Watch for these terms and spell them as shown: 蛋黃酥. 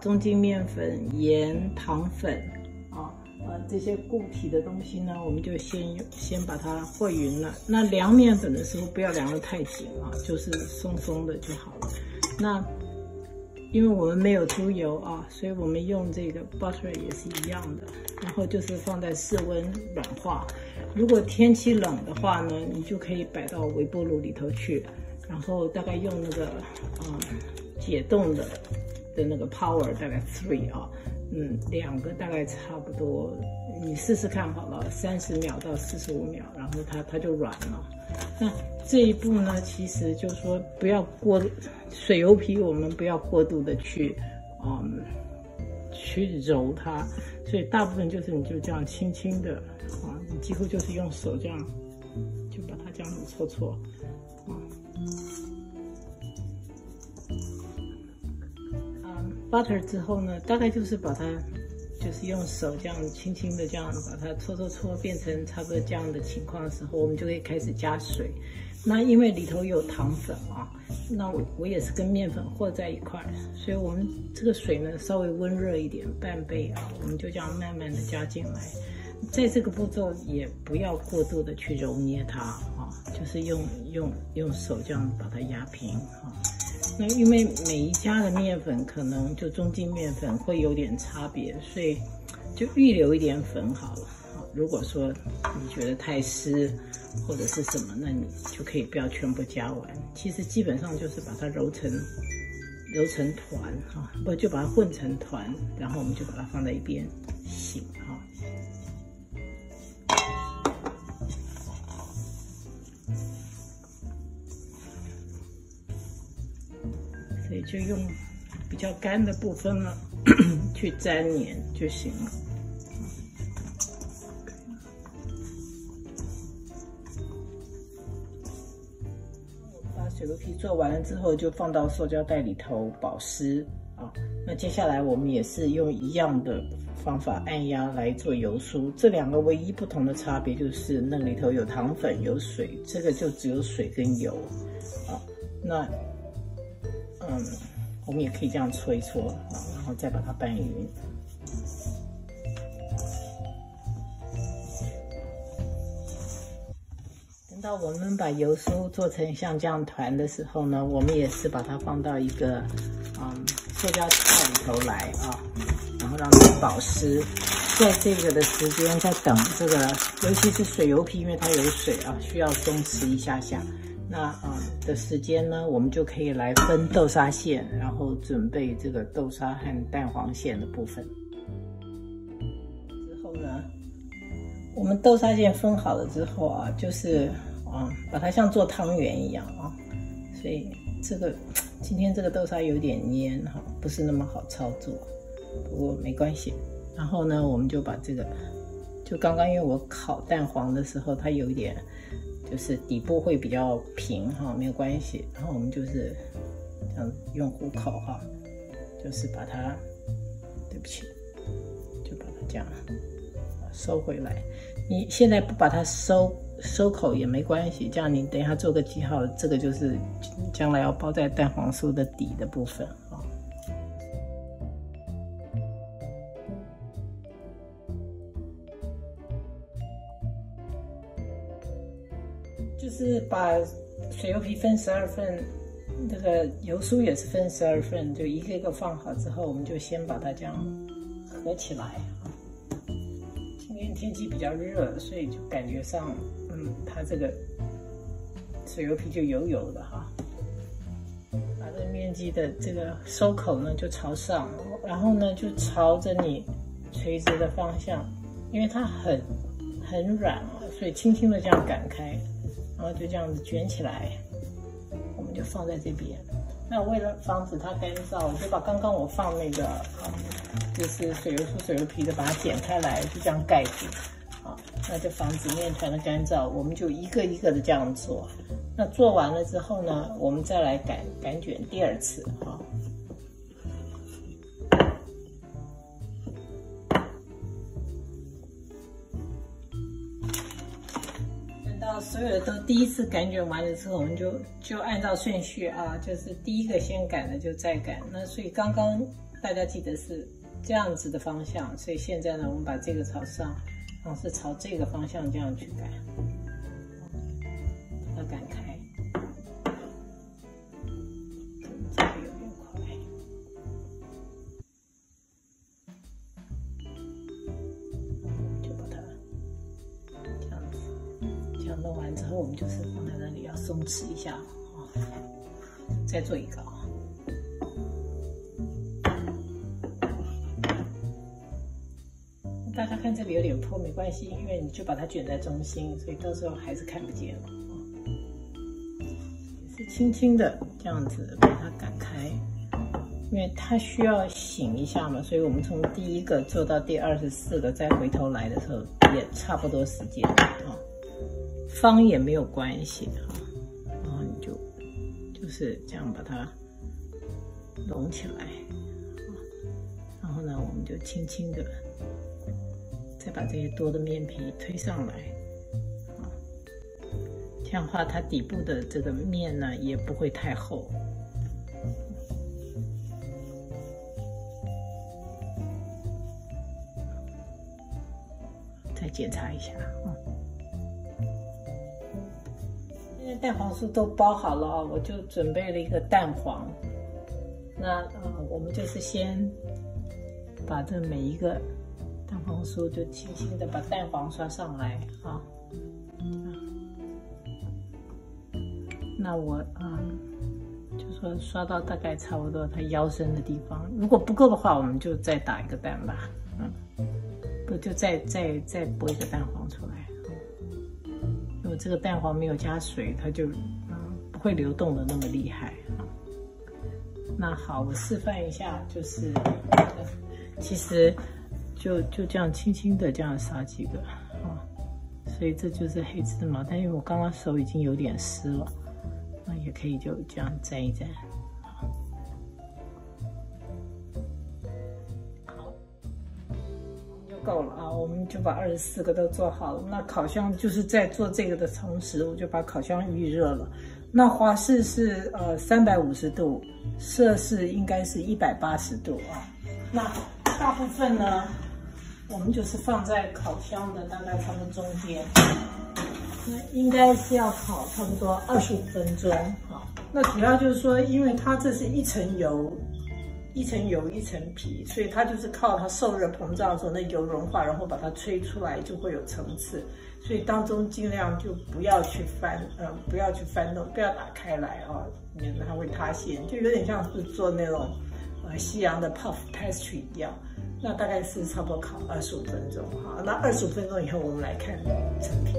中筋面粉、盐、糖粉啊，这些固体的东西呢，我们就先把它和匀了。那量面粉的时候不要量得太紧啊，就是松松的就好了。那因为我们没有猪油啊，所以我们用这个 butter 也是一样的。然后就是放在室温软化。如果天气冷的话呢，你就可以摆到微波炉里头去，然后大概用那个解冻的那个 power 大概 3 啊，两个大概差不多，你试试看好了，30秒到45秒，然后它就软了。那这一步呢，其实就是说不要过水油皮，我们不要过度的去揉它，所以大部分就是你就这样轻轻的啊，你几乎就是用手这样就把它这样子搓搓啊。butter 之后呢，大概就是把它，就是用手这样轻轻的这样把它搓，变成差不多这样的情况的时候，我们就可以开始加水。那因为里头有糖粉啊，那我也是跟面粉和在一块，所以我们这个水呢稍微温热一点，半杯啊，我们就这样慢慢的加进来。在这个步骤也不要过度的去揉捏它啊，就是用手这样把它压平啊。那因为每一家的面粉可能就中筋面粉会有点差别，所以就预留一点粉好了。如果说你觉得太湿或者是什么，那你就可以不要全部加完。其实基本上就是把它揉成团哈，不就把它混成团，然后我们就把它放在一边醒哈。所以就用比较干的部分呢去粘黏就行了。把水油皮做完了之后，就放到塑胶袋里头保湿啊。那接下来我们也是用一样的方法按压来做油酥。这两个唯一不同的差别就是那里头有糖粉有水，这个就只有水跟油啊。那我们也可以这样搓一搓啊，然后再把它拌匀。等到我们把油酥做成像这样团的时候呢，我们也是把它放到一个塑胶袋里头来啊，然后让它保湿。在这个的时间在等这个，尤其是水油皮，因为它有水啊，需要松弛一下下。那的时间呢，我们就可以来分豆沙馅，然后准备这个豆沙和蛋黄馅的部分。之后呢，我们豆沙馅分好了之后啊，就是把它像做汤圆一样啊。所以今天这个豆沙有点黏哈，不是那么好操作，不过没关系。然后呢，我们就把这个，就刚刚因为我烤蛋黄的时候，它有一点。就是底部会比较平哈，没有关系。然后我们就是这样用虎口哈，就是把它，对不起，就把它这样收回来。你现在不把它收口也没关系，这样你等一下做个记号，这个就是将来要包在蛋黄酥的底的部分啊。就是把水油皮分12份，这个油酥也是分12份，就一个一个放好之后，我们就先把它这样合起来啊。今天天气比较热，所以就感觉上，它这个水油皮就油油的哈。把这个面积的这个收口呢就朝上，然后呢就朝着你垂直的方向，因为它很软啊，所以轻轻的这样擀开。然后就这样子卷起来，我们就放在这边。那为了防止它干燥，我就把刚刚我放那个就是水油酥、水油皮的，把它剪开来，就这样盖住啊。那就防止面团的干燥，我们就一个一个的这样做。那做完了之后呢，我们再来擀卷第二次啊。所有的都第一次擀卷完了之后，我们就按照顺序啊，就是第一个先擀的就再擀。那所以刚刚大家记得是这样子的方向，所以现在呢，我们把这个朝上，然后是朝这个方向这样去擀，把它擀开，这个有点快。我们就把它这样子，这样弄完之后，我们就是放在那里要松弛一下啊、哦，再做一个啊。 大家看这里有点破，没关系，因为你就把它卷在中心，所以到时候还是看不见了。也是轻轻的这样子把它擀开，因为它需要醒一下嘛，所以我们从第一个做到第24个，再回头来的时候也差不多时间啊，方也没有关系哈。然后你就是这样把它拢起来，然后呢，我们就轻轻的。 再把这些多的面皮推上来，啊，这样的话它底部的这个面呢也不会太厚。再检查一下啊。现在蛋黄酥都包好了啊，我就准备了一个蛋黄。那我们就是先把这每一个。 蛋黄酥就轻轻的把蛋黄刷上来啊，那我就说刷到大概差不多它腰身的地方，如果不够的话，我们就再打一个蛋吧，不就再剥一个蛋黄出来，因为这个蛋黄没有加水，它就不会流动的那么厉害啊。那好，我示范一下，就是其实。 就这样轻轻的这样撒几个啊，所以这就是黑芝麻。但因为我刚刚手已经有点湿了，那也可以就这样沾一沾。好，就够了啊！我们就把24个都做好了。那烤箱就是在做这个的同时，我就把烤箱预热了。那华氏是350度，摄氏应该是180度啊。那大部分呢。 我们就是放在烤箱的大概它们中间，那应该是要烤差不多25分钟啊。那主要就是说，因为它这是一层油一层皮，所以它就是靠它受热膨胀的时候，那油融化，然后把它吹出来就会有层次。所以当中尽量就不要去翻，不要去翻动，不要打开来啊，免得它会塌陷，就有点像是做那种西洋的 puff pastry 一样。 那大概是差不多烤25分钟哈，那25分钟以后我们来看成品。